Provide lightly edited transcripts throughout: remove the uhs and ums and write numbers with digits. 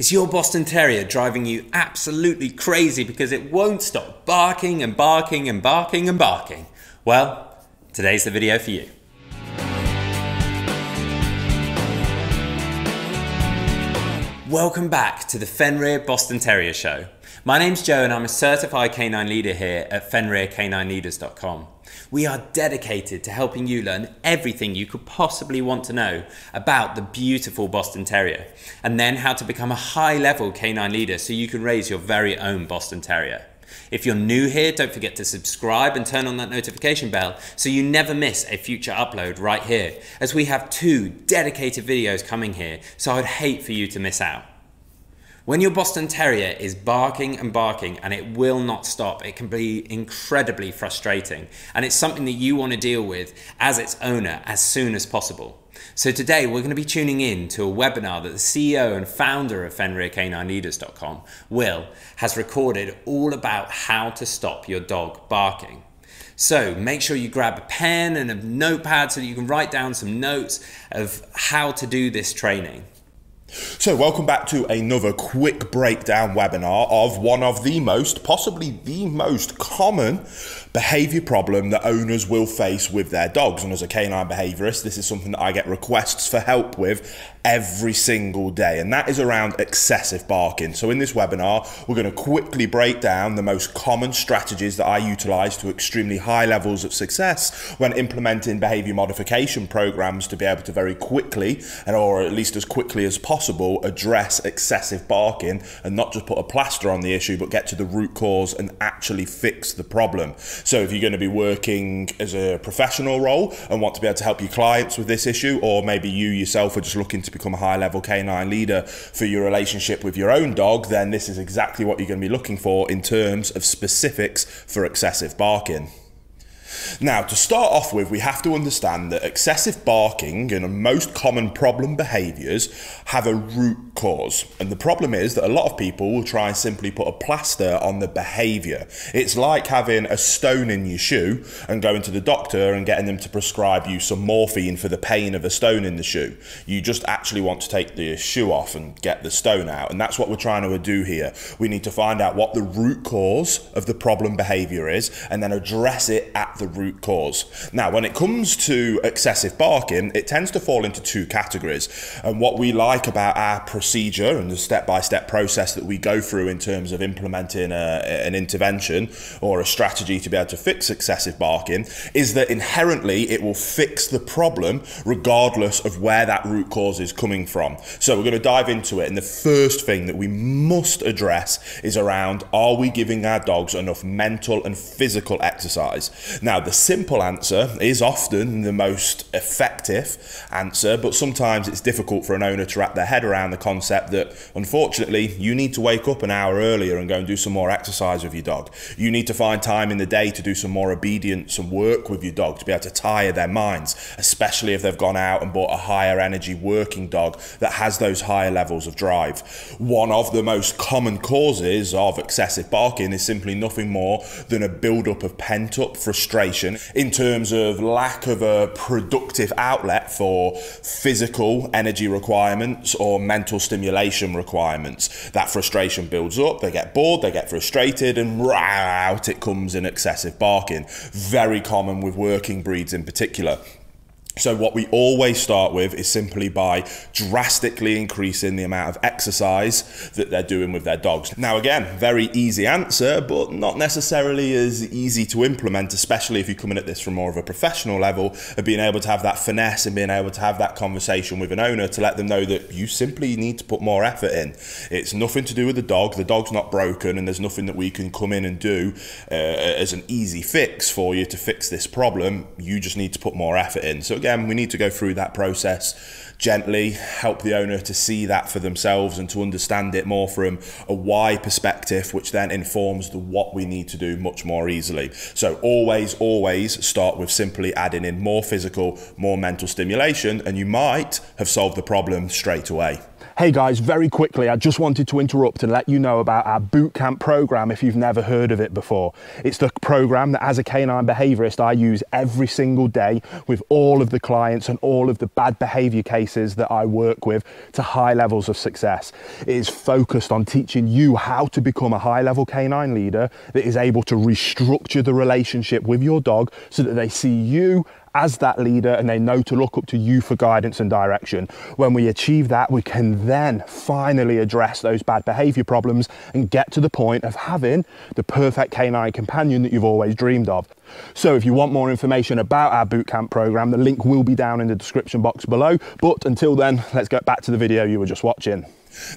Is your Boston Terrier driving you absolutely crazy because it won't stop barking and barking and barking and barking? Well, today's the video for you. Welcome back to the Fenrir Boston Terrier Show. My name's Joe and I'm a certified canine leader here at FenrirCanineLeaders.com. We are dedicated to helping you learn everything you could possibly want to know about the beautiful Boston Terrier, and then how to become a high-level canine leader so you can raise your very own Boston Terrier. If you're new here, don't forget to subscribe and turn on that notification bell so you never miss a future upload right here, as we have two dedicated videos coming here, so I'd hate for you to miss out. When your Boston Terrier is barking and barking and it will not stop, it can be incredibly frustrating, and it's something that you want to deal with as its owner as soon as possible. So today we're going to be tuning in to a webinar that the CEO and founder of FenrirCanineLeaders.com, Will, has recorded all about how to stop your dog barking. So make sure you grab a pen and a notepad so that you can write down some notes of how to do this training. So welcome back to another quick breakdown webinar of one of the most, possibly the most common behavior problem that owners will face with their dogs. And as a canine behaviorist, this is something that I get requests for help with every single day, and that is around excessive barking. So in this webinar, we're going to quickly break down the most common strategies that I utilize to extremely high levels of success when implementing behavior modification programs to be able to very quickly, and or at least as quickly as possible, address excessive barking and not just put a plaster on the issue, but get to the root cause and actually fix the problem. So if you're going to be working as a professional role and want to be able to help your clients with this issue, or maybe you yourself are just looking to become a high-level canine leader for your relationship with your own dog, then this is exactly what you're going to be looking for in terms of specifics for excessive barking. Now, to start off with, we have to understand that excessive barking and most common problem behaviours have a root cause. And the problem is that a lot of people will try and simply put a plaster on the behaviour. It's like having a stone in your shoe and going to the doctor and getting them to prescribe you some morphine for the pain of a stone in the shoe. You just actually want to take the shoe off and get the stone out. And that's what we're trying to do here. We need to find out what the root cause of the problem behaviour is and then address it at the root cause. Now, when it comes to excessive barking, it tends to fall into two categories. And what we like about our procedure and the step-by-step process that we go through in terms of implementing an intervention or a strategy to be able to fix excessive barking is that inherently it will fix the problem regardless of where that root cause is coming from. So we're going to dive into it. And the first thing that we must address is around, are we giving our dogs enough mental and physical exercise? Now, the simple answer is often the most effective answer, but sometimes it's difficult for an owner to wrap their head around the concept that, unfortunately, you need to wake up an hour earlier and go and do some more exercise with your dog. You need to find time in the day to do some more obedience and work with your dog to be able to tire their minds, especially if they've gone out and bought a higher energy working dog that has those higher levels of drive. One of the most common causes of excessive barking is simply nothing more than a build-up of pent-up frustration in terms of lack of a productive outlet for physical energy requirements or mental stimulation requirements. That frustration builds up, they get bored, they get frustrated, and out it comes in excessive barking. Very common with working breeds in particular. So what we always start with is simply by drastically increasing the amount of exercise that they're doing with their dogs. Now, again, very easy answer, but not necessarily as easy to implement, especially if you're coming at this from more of a professional level of being able to have that finesse and being able to have that conversation with an owner to let them know that you simply need to put more effort in. It's nothing to do with the dog. The dog's not broken, and there's nothing that we can come in and do as an easy fix for you to fix this problem. You just need to put more effort in. So again, we need to go through that process gently, help the owner to see that for themselves and to understand it more from a why perspective, which then informs the what we need to do much more easily. So always start with simply adding in more physical, more mental stimulation, and you might have solved the problem straight away. Hey guys, very quickly, I just wanted to interrupt and let you know about our bootcamp program if you've never heard of it before. It's the program that as a canine behaviorist I use every single day with all of the clients and all of the bad behavior cases cases that I work with to high levels of success. It is focused on teaching you how to become a high-level canine leader that is able to restructure the relationship with your dog so that they see you as that leader and they know to look up to you for guidance and direction. When we achieve that, we can then finally address those bad behavior problems and get to the point of having the perfect canine companion that you've always dreamed of. So if you want more information about our bootcamp program, the link will be down in the description box below. But until then, let's get back to the video you were just watching.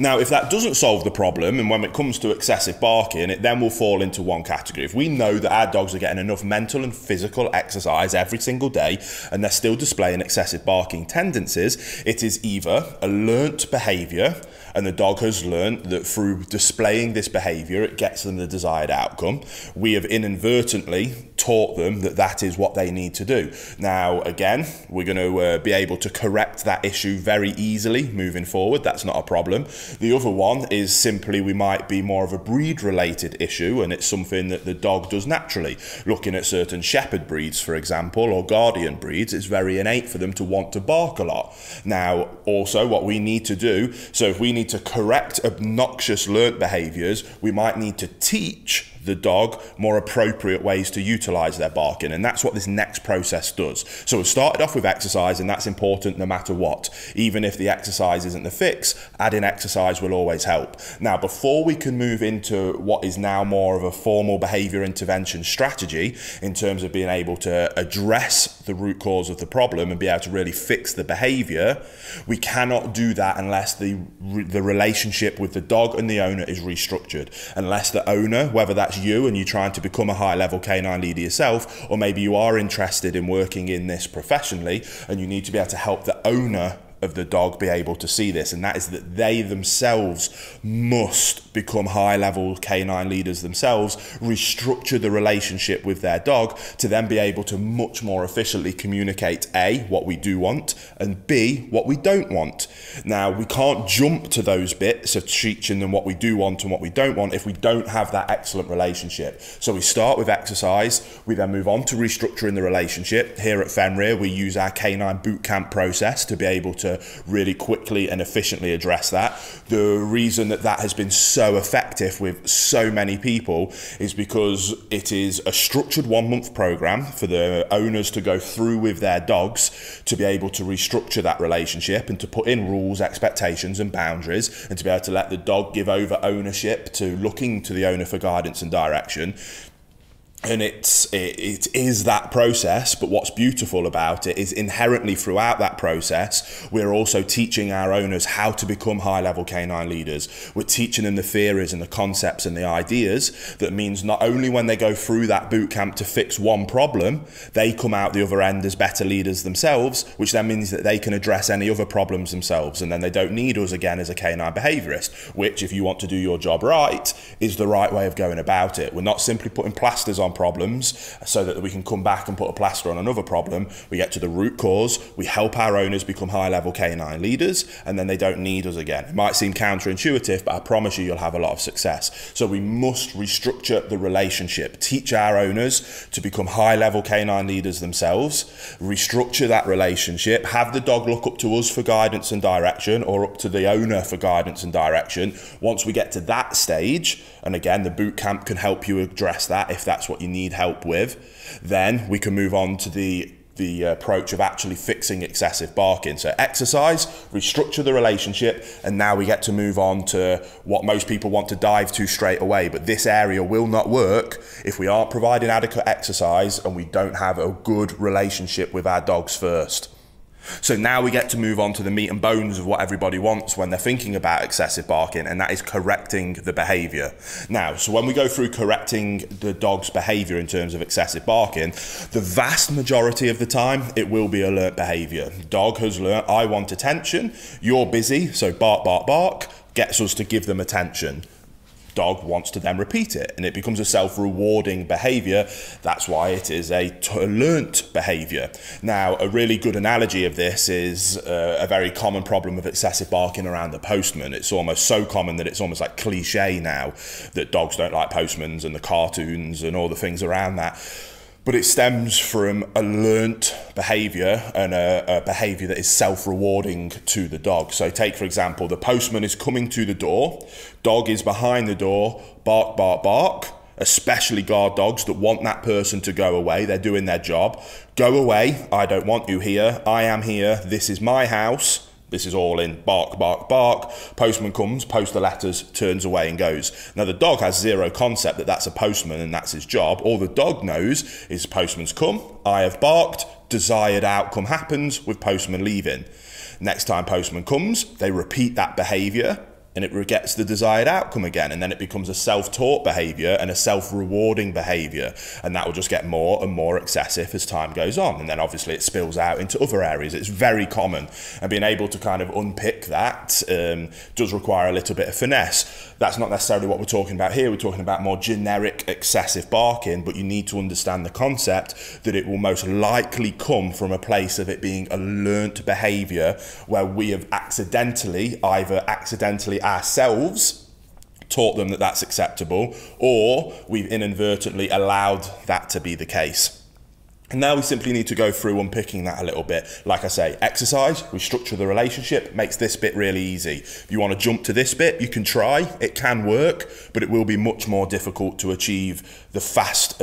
Now, if that doesn't solve the problem, and when it comes to excessive barking, it then will fall into one category. If we know that our dogs are getting enough mental and physical exercise every single day and they're still displaying excessive barking tendencies, it is either a learnt behaviour, and the dog has learnt that through displaying this behaviour it gets them the desired outcome. We have inadvertently taught them that that is what they need to do. Now, again, we're going to be able to correct that issue very easily moving forward. That's not a problem. The other one is simply we might be more of a breed-related issue, and it's something that the dog does naturally. Looking at certain shepherd breeds, for example, or guardian breeds, it's very innate for them to want to bark a lot. Now, also what we need to do, so if we need to correct obnoxious learnt behaviours, we might need to teach the dog more appropriate ways to utilise their barking, and that's what this next process does. So we've started off with exercise, and that's important no matter what. Even if the exercise isn't the fix, adding exercise will always help. Now, before we can move into what is now more of a formal behaviour intervention strategy in terms of being able to address the root cause of the problem and be able to really fix the behaviour, we cannot do that unless the relationship with the dog and the owner is restructured. Unless the owner, whether that's you and you're trying to become a high-level canine leader yourself, or maybe you are interested in working in this professionally and you need to be able to help the owner of the dog be able to see this, and that is that they themselves must become high-level canine leaders themselves, restructure the relationship with their dog to then be able to much more efficiently communicate A, what we do want, and B, what we don't want. Now, we can't jump to those bits of teaching them what we do want and what we don't want if we don't have that excellent relationship. So we start with exercise, we then move on to restructuring the relationship. Here at Fenrir, we use our canine bootcamp process to be able to really quickly and efficiently address that. The reason that that has been so effective with so many people is because it is a structured 1-month program for the owners to go through with their dogs to be able to restructure that relationship and to put in rules, expectations and boundaries, and to be able to let the dog give over ownership to looking to the owner for guidance and direction. And it is that process, but what's beautiful about it is inherently throughout that process, we're also teaching our owners how to become high-level canine leaders. We're teaching them the theories and the concepts and the ideas. That means not only when they go through that boot camp to fix one problem, they come out the other end as better leaders themselves, which then means that they can address any other problems themselves, and then they don't need us again as a canine behaviourist, which, if you want to do your job right, is the right way of going about it. We're not simply putting plasters on problems so that we can come back and put a plaster on another problem. We get to the root cause, we help our owners become high-level canine leaders, and then they don't need us again. It might seem counterintuitive, but I promise you, you'll have a lot of success. So we must restructure the relationship, teach our owners to become high-level canine leaders themselves, restructure that relationship, have the dog look up to us for guidance and direction, or up to the owner for guidance and direction. Once we get to that stage, and again, the boot camp can help you address that if that's what you need help with, then we can move on to the approach of actually fixing excessive barking. So exercise, restructure the relationship, and now we get to move on to what most people want to dive to straight away. But this area will not work if we aren't providing adequate exercise and we don't have a good relationship with our dogs first. So now we get to move on to the meat and bones of what everybody wants when they're thinking about excessive barking, and that is correcting the behaviour. Now, so when we go through correcting the dog's behaviour in terms of excessive barking, the vast majority of the time, it will be a learnt behaviour. Dog has learnt, I want attention, you're busy, so bark, bark, bark, gets us to give them attention. Dog wants to then repeat it, and it becomes a self-rewarding behaviour. That's why it is a learnt behaviour. Now, a really good analogy of this is a very common problem of excessive barking around the postman. It's almost so common that it's almost like cliche now that dogs don't like postmen and the cartoons and all the things around that. but it stems from a learnt behaviour and a behaviour that is self-rewarding to the dog. So take, for example, the postman is coming to the door, dog is behind the door, bark, bark, bark, especially guard dogs that want that person to go away. They're doing their job. Go away, I don't want you here, I am here, this is my house. This is all in bark, bark, bark. Postman comes, posts the letters, turns away and goes. Now the dog has zero concept that that's a postman and that's his job. All the dog knows is postman's come, I have barked, desired outcome happens with postman leaving. Next time postman comes, they repeat that behavior and it gets the desired outcome again. And then it becomes a self-taught behavior and a self-rewarding behavior. And that will just get more and more excessive as time goes on. And then obviously it spills out into other areas. It's very common. And being able to kind of unpick that does require a little bit of finesse. That's not necessarily what we're talking about here. We're talking about more generic excessive barking, but you need to understand the concept that it will most likely come from a place of it being a learnt behavior where we have accidentally ourselves taught them that that's acceptable, or we've inadvertently allowed that to be the case. And now we simply need to go through unpicking that a little bit. Like I say, exercise, restructure the relationship, makes this bit really easy. If you want to jump to this bit, you can try, it can work, but it will be much more difficult to achieve the fast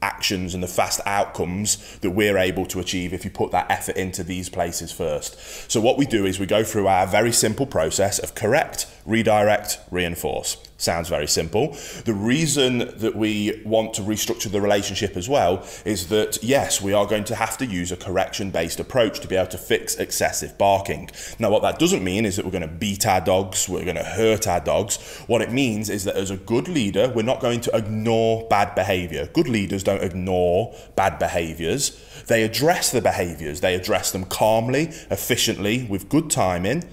actions and the fast outcomes that we're able to achieve if you put that effort into these places first. So what we do is we go through our very simple process of correct, redirect, reinforce. Sounds very simple. The reason that we want to restructure the relationship as well is that, yes, we are going to have to use a correction-based approach to be able to fix excessive barking. Now, what that doesn't mean is that we're going to beat our dogs, we're going to hurt our dogs. What it means is that as a good leader, we're not going to ignore bad behavior. Good leaders don't ignore bad behaviors. They address the behaviors. They address them calmly, efficiently, with good timing,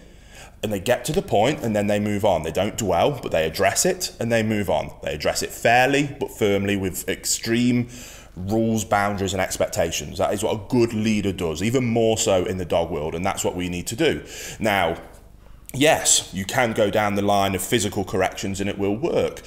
and they get to the point and then they move on. They don't dwell, but they address it and they move on. They address it fairly but firmly with extreme rules, boundaries and expectations. That is what a good leader does, even more so in the dog world, and that's what we need to do. Now, yes, you can go down the line of physical corrections and it will work.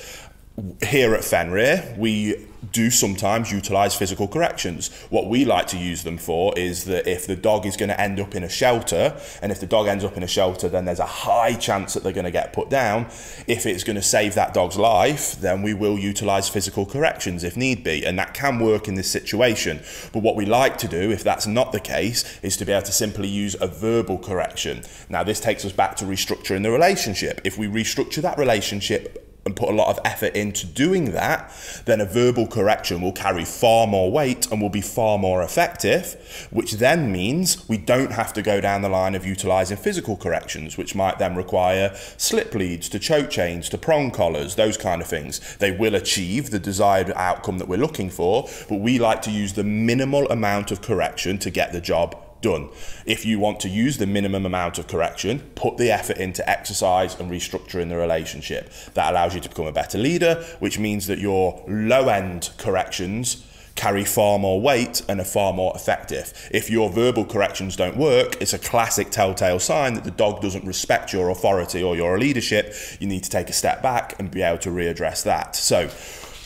Here at Fenrir, we do sometimes utilize physical corrections. What we like to use them for is that if the dog is going to end up in a shelter, and if the dog ends up in a shelter, then there's a high chance that they're going to get put down. If it's going to save that dog's life, then we will utilize physical corrections if need be, and that can work in this situation. But what we like to do, if that's not the case, is to be able to simply use a verbal correction. Now, this takes us back to restructuring the relationship. If we restructure that relationship and put a lot of effort into doing that, then a verbal correction will carry far more weight and will be far more effective, which then means we don't have to go down the line of utilizing physical corrections, which might then require slip leads to choke chains to prong collars, those kind of things. They will achieve the desired outcome that we're looking for, but we like to use the minimal amount of correction to get the job done. If you want to use the minimum amount of correction, put the effort into exercise and restructuring the relationship. That allows you to become a better leader, which means that your low-end corrections carry far more weight and are far more effective. If your verbal corrections don't work, it's a classic telltale sign that the dog doesn't respect your authority or your leadership. You need to take a step back and be able to readdress that. So,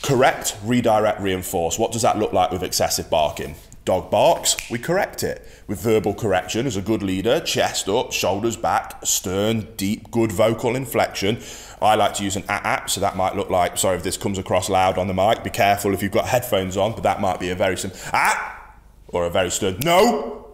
correct, redirect, reinforce. What does that look like with excessive barking? Dog barks, we correct it. With verbal correction, as a good leader, chest up, shoulders back, stern, deep, good vocal inflection. I like to use an ah-ah, so that might look like, sorry if this comes across loud on the mic, be careful if you've got headphones on, but that might be a very simple ah, or a very stern no.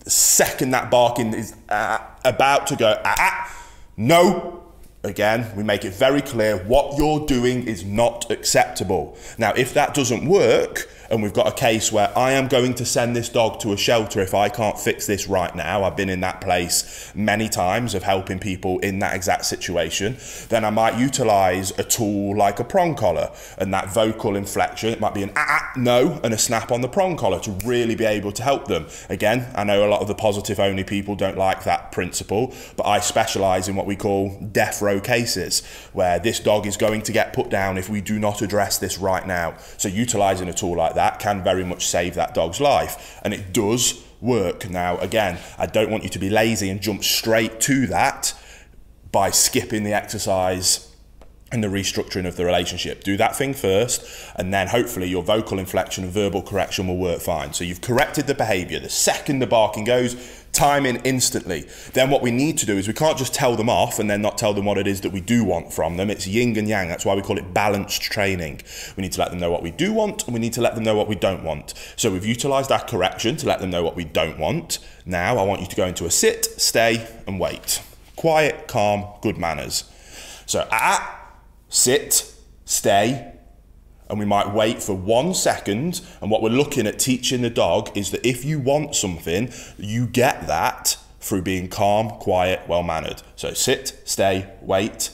The second that barking is about to go ah, no. Again, we make it very clear what you're doing is not acceptable. Now, if that doesn't work, and we've got a case where I am going to send this dog to a shelter if I can't fix this right now, I've been in that place many times of helping people in that exact situation, then I might utilize a tool like a prong collar and that vocal inflection. It might be an ah, ah, no, and a snap on the prong collar to really be able to help them. Again, I know a lot of the positive only people don't like that principle, but I specialize in what we call death row cases, where this dog is going to get put down if we do not address this right now. So utilizing a tool like that can very much save that dog's life, and it does work. Now, again, I don't want you to be lazy and jump straight to that by skipping the exercise and the restructuring of the relationship. Do that thing first, and then hopefully your vocal inflection and verbal correction will work fine. So you've corrected the behavior. The second the barking goes, time in instantly. Then what we need to do is we can't just tell them off and then not tell them what it is that we do want from them. It's yin and yang. That's why we call it balanced training. We need to let them know what we do want, and we need to let them know what we don't want. So we've utilized our correction to let them know what we don't want. Now I want you to go into a sit, stay, and wait. Quiet, calm, good manners. So sit, stay, and we might wait for 1 second. And what we're looking at teaching the dog is that if you want something, you get that through being calm, quiet, well-mannered. So sit, stay, wait.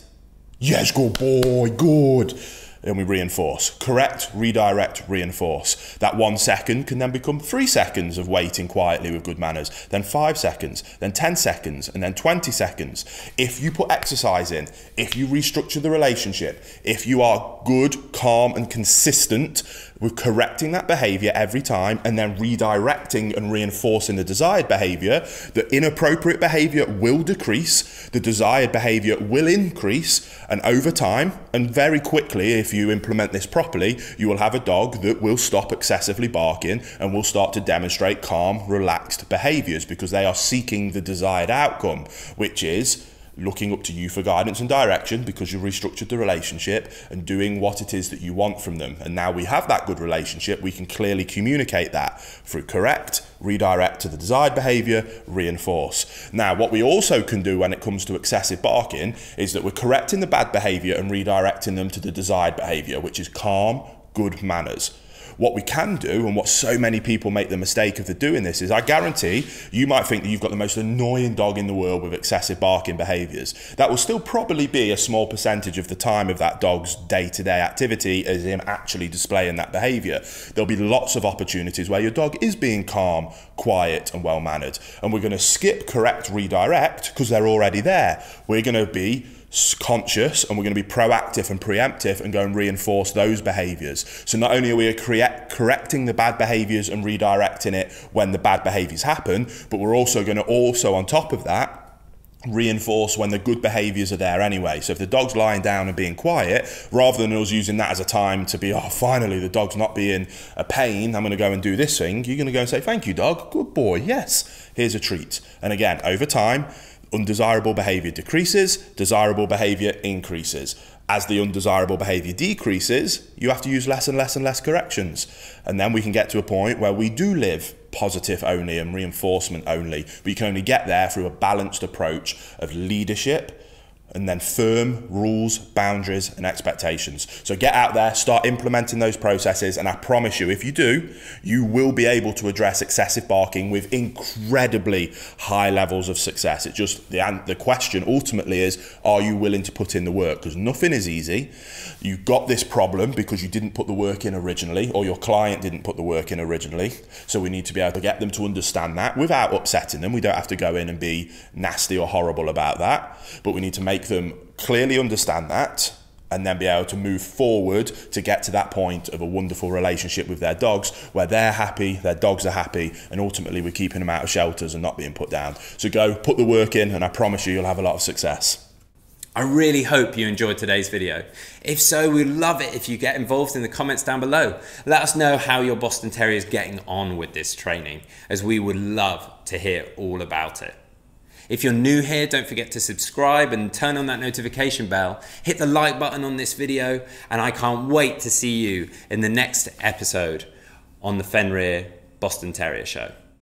Yes, good boy, good. And we reinforce. Correct, redirect, reinforce. That 1 second can then become 3 seconds of waiting quietly with good manners, then 5 seconds, then 10 seconds, and then 20 seconds. If you put exercise in, if you restructure the relationship, if you are good, calm, and consistent with correcting that behavior every time and then redirecting and reinforcing the desired behavior, the inappropriate behavior will decrease, the desired behavior will increase, and over time, and very quickly, if you implement this properly, you will have a dog that will stop excessively barking and will start to demonstrate calm, relaxed behaviors because they are seeking the desired outcome, which is looking up to you for guidance and direction because you restructured the relationship and doing what it is that you want from them. And now we have that good relationship, we can clearly communicate that through correct, redirect to the desired behavior, reinforce. Now, what we also can do when it comes to excessive barking is that we're correcting the bad behavior and redirecting them to the desired behavior, which is calm, good manners. What we can do, and what so many people make the mistake of doing this, is I guarantee you might think that you've got the most annoying dog in the world with excessive barking behaviours. That will still probably be a small percentage of the time of that dog's day-to-day activity as him actually displaying that behaviour. There'll be lots of opportunities where your dog is being calm, quiet, and well-mannered. And we're going to skip correct, redirect, because they're already there. We're going to be conscious, and we're going to be proactive and preemptive and go and reinforce those behaviors. So not only are we correcting the bad behaviors and redirecting it when the bad behaviors happen, but we're also going to on top of that, reinforce when the good behaviors are there anyway. So if the dog's lying down and being quiet, rather than us using that as a time to be, oh, finally the dog's not being a pain, I'm going to go and do this thing, you're going to go and say, thank you, dog, good boy, yes, here's a treat. And again, over time, undesirable behavior decreases, desirable behavior increases. As the undesirable behavior decreases, you have to use less and less and less corrections. And then we can get to a point where we do live positive only and reinforcement only, but you can only get there through a balanced approach of leadership and then firm rules, boundaries, and expectations. So get out there, start implementing those processes, and I promise you, if you do, you will be able to address excessive barking with incredibly high levels of success. It's just the question ultimately is, are you willing to put in the work? Because nothing is easy. You got this problem because you didn't put the work in originally, or your client didn't put the work in originally. So we need to be able to get them to understand that without upsetting them. We don't have to go in and be nasty or horrible about that, but we need to make them clearly understand that and then be able to move forward to get to that point of a wonderful relationship with their dogs where they're happy, their dogs are happy, and ultimately we're keeping them out of shelters and not being put down. So go put the work in, and I promise you, you'll have a lot of success. I really hope you enjoyed today's video. If so, we'd love it if you get involved in the comments down below. Let us know how your Boston Terrier is getting on with this training, as we would love to hear all about it. If you're new here, don't forget to subscribe and turn on that notification bell. Hit the like button on this video, and I can't wait to see you in the next episode on the Fenrir Boston Terrier Show.